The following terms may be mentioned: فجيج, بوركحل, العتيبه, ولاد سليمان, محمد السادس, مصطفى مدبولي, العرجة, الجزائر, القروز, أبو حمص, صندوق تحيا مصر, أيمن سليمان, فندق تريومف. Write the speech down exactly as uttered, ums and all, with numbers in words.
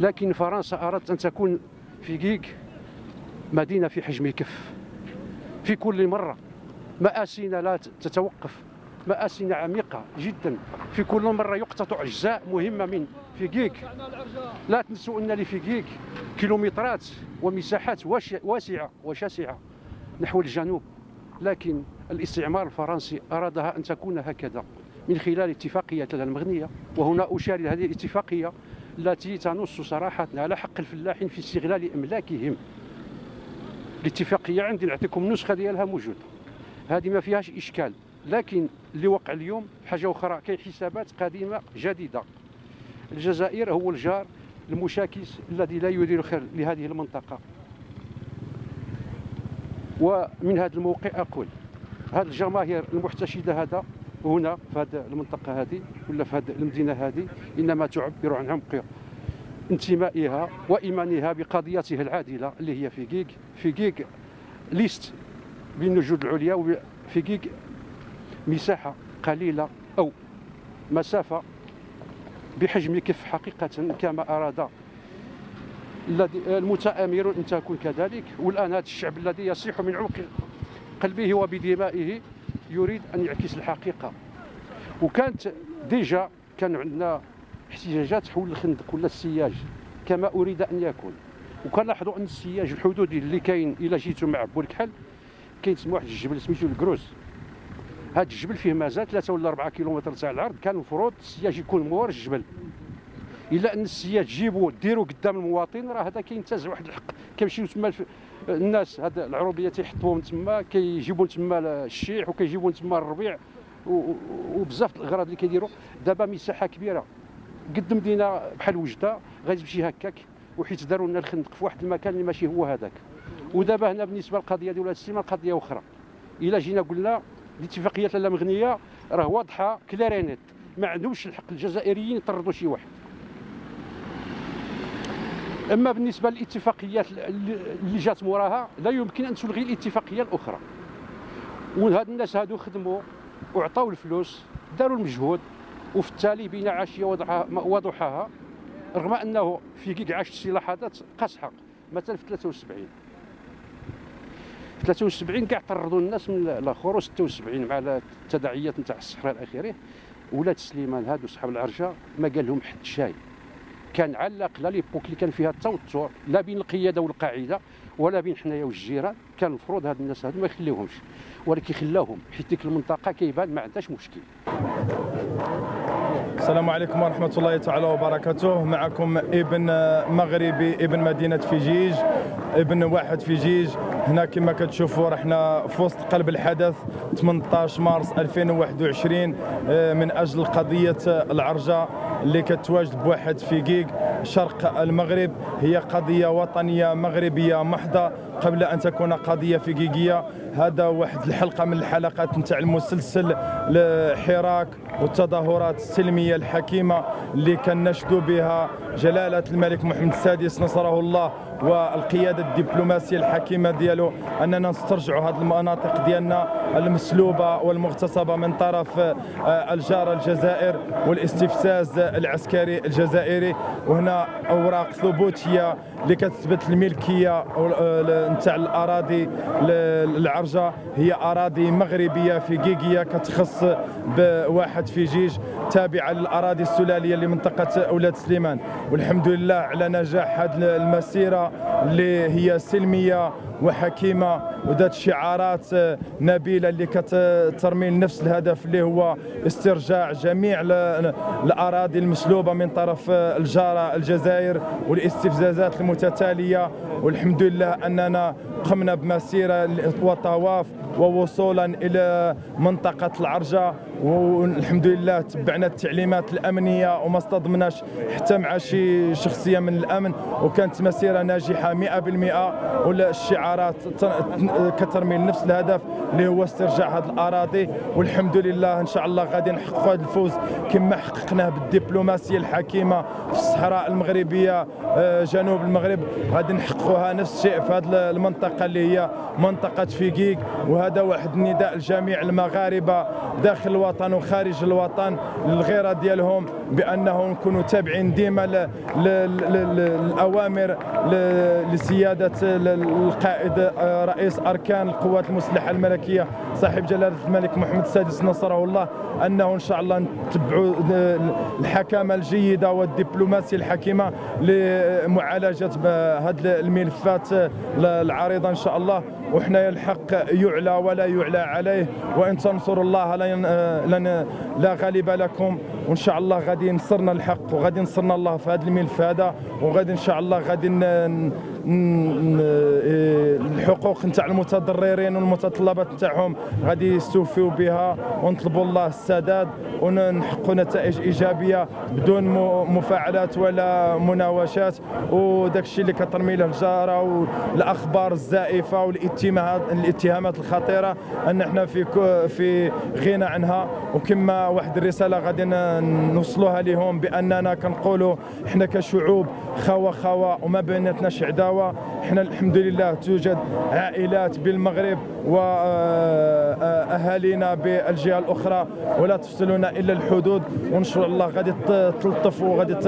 لكن فرنسا أردت أن تكون فجيج مدينة في حجم الكف. في كل مرة مآسينا لا تتوقف، مآسينا عميقة جدا، في كل مرة يقتطع أجزاء مهمة من فجيج. لا تنسوا أن لفجيج كيلومترات ومساحات واسعة وشاسعة نحو الجنوب، لكن الاستعمار الفرنسي أرادها أن تكون هكذا من خلال اتفاقية المغنية. وهنا أشار هذه الاتفاقية التي تنص صراحة على حق الفلاحين في استغلال أملاكهم. الاتفاقية عندي نعطيكم نسخة ديالها موجودة، هذه ما فيهاش إشكال. لكن اللي وقع اليوم حاجة أخرى، كاين حسابات قديمة جديدة. الجزائر هو الجار المشاكس الذي لا يريد الخير لهذه المنطقة، ومن هذا الموقع أقول هذه الجماهير المحتشدة هذا هنا في هذه المنطقة هذه ولا في هذه المدينة هذه إنما تعبر عن عمق انتمائها وإيمانها بقضيتها العادلة اللي هي فجيج. فجيج ليست بالنجود العليا، وفجيج مساحة قليلة أو مسافة بحجم كف حقيقة كما أراد المتآمرون أن تكون كذلك. والآن هذا الشعب الذي يصيح من عمق قلبه وبدمائه يريد أن يعكس الحقيقة. وكانت ديجا كان عندنا احتجاجات حول الخندق ولا السياج كما أريد أن يكون. وكنلاحظوا أن السياج الحدودي اللي كاين إلا جيتو مع بوركحل كاين تما واحد الجبل سميتو القروز. هذا الجبل فيه مازال ثلاثة ولا أربعة كيلومتر تاع العرض، كان المفروض السياج يكون مور الجبل. إلا أن السياج جيبوه ديروه قدام المواطن راه هذا كينتزع واحد الحق. كيمشيو تما الناس هاد العروبيه تيحطوهم تما، كيجيبوا تما الشيح وكيجيبوا تما الربيع وبزاف الاغراض اللي كيديروا. دابا مساحه كبيره قد مدينه بحال وجده غادي تمشي هكاك، وحيت داروا لنا الخندق في واحد المكان اللي ماشي هو هذاك. ودابا هنا بالنسبه للقضيه ديال ولاد سليمان قضيه اخرى. الا جينا قلنا الاتفاقيات لا مغنيه راه واضحه كلارينيت، ما عندهمش الحق الجزائريين يطردوا شي واحد. أما بالنسبة للاتفاقيات اللي جات موراها لا يمكن أن تلغي الاتفاقية الأخرى. وهاد الناس هادو خدموا وعطاو الفلوس داروا المجهود، وفي التالي بين عشية وضحاها رغم أنه في كيك عاشت شي لحظات قاصحة. مثلا في ثلاثة وسبعين في ثلاثة وسبعين كاع طردوا الناس من الآخر، و ستة وسبعين مع التداعيات نتاع الصحراء إلى آخره. ولاد سليمان هادو صحاب العرجة ما قال لهم حد شاي، كان علق لا ليبوك اللي كان فيها التوتر لا بين القياده والقاعده ولا بين حنايا والجيران. كان المفروض هاد الناس هادو ما يخليوهمش، ولكن خلاوهم حيت ديك المنطقه كيبان ما عندهاش مشكل. السلام عليكم ورحمه الله تعالى وبركاته. معكم ابن مغربي، ابن مدينه فجيج، ابن واحد فجيج. هنا كما كتشوفوا رحنا في وسط قلب الحدث ثمنطاش مارس ألفين وواحد وعشرين من اجل قضيه العرجه اللي كتواجد بواحد فجيج شرق المغرب. هي قضيه وطنيه مغربيه محضه قبل ان تكون قضيه فجيجيه. هذا واحد الحلقه من الحلقات نتاع المسلسل الحراك والتظاهرات السلميه الحكيمه اللي كنشدو بها جلاله الملك محمد السادس نصره الله والقياده الدبلوماسيه الحكيمه ديالو، اننا نسترجعوا هذه المناطق ديالنا المسلوبه والمغتصبه من طرف الجاره الجزائر والاستفزاز العسكري الجزائري. وهنا اوراق ثبوتيه اللي كتثبت الملكيه نتاع الاراضي. العرجه هي اراضي مغربيه فجيجيه كتخص بواحد فجيج تابعه للاراضي السلاليه لمنطقه اولاد سليمان. والحمد لله على نجاح هذه المسيره اللي هي سلميه وحكيمه وذات شعارات نبيله اللي كترمي لنفس الهدف اللي هو استرجاع جميع الاراضي المسلوبه من طرف الجاره الجزائر والاستفزازات المتتاليه. والحمد لله اننا قمنا بمسيره وطواف ووصولا الى منطقه العرجه، والحمد لله تبعنا التعليمات الامنيه وما اصطدمناش حتى مع شي شخصيه من الامن، وكانت مسيره ناجحه مئة بالمئة. والشعارات كترمي لنفس الهدف اللي هو استرجاع هذه الاراضي. والحمد لله ان شاء الله غادي نحققوا هذا الفوز كما حققناه بالدبلوماسيه الحكيمه في الصحراء المغربيه جنوب المغرب، غادي نحققوها نفس الشيء في هذه المنطقه اللي هي منطقه فجيج. وهذا واحد النداء لجميع المغاربه داخل الوطن وخارج الوطن للغيره ديالهم بانهم يكونوا تابعين ديما للاوامر لسياده القائد رئيس اركان القوات المسلحه الملكيه صاحب جلاله الملك محمد السادس نصره الله، انه ان شاء الله نتبعوا الحكامه الجيده والدبلوماسيه الحكيمه لمعالجه هذه الملفات العريضه ان شاء الله. وحنا الحق يعلى ولا يعلى عليه، وان تنصروا الله لن لا غالب لكم، وان شاء الله غادي نصرنا الحق وغادي نصرنا الله في هذا الملف هذا، وغادي ان شاء الله غادي الحقوق نتاع المتضررين والمتطلبات نتاعهم غادي يستوفيوا بها، ونطلبوا الله السداد ونحققوا نتائج ايجابيه بدون مفاعلات ولا مناوشات، وداك الشيء اللي كترمي له الجاره والاخبار الزائفه والاتهامات الخطيره ان احنا في في غنى عنها. وكما واحد الرساله غادي نوصلوها لهم باننا كنقولوا احنا كشعوب خوا خوا وما بيناتناش عداوه، احنا الحمد لله توجد عائلات بالمغرب واهالينا بالجهه الاخرى، ولا تفصلنا الا الحدود، وان شاء الله غادي تلطف وغادي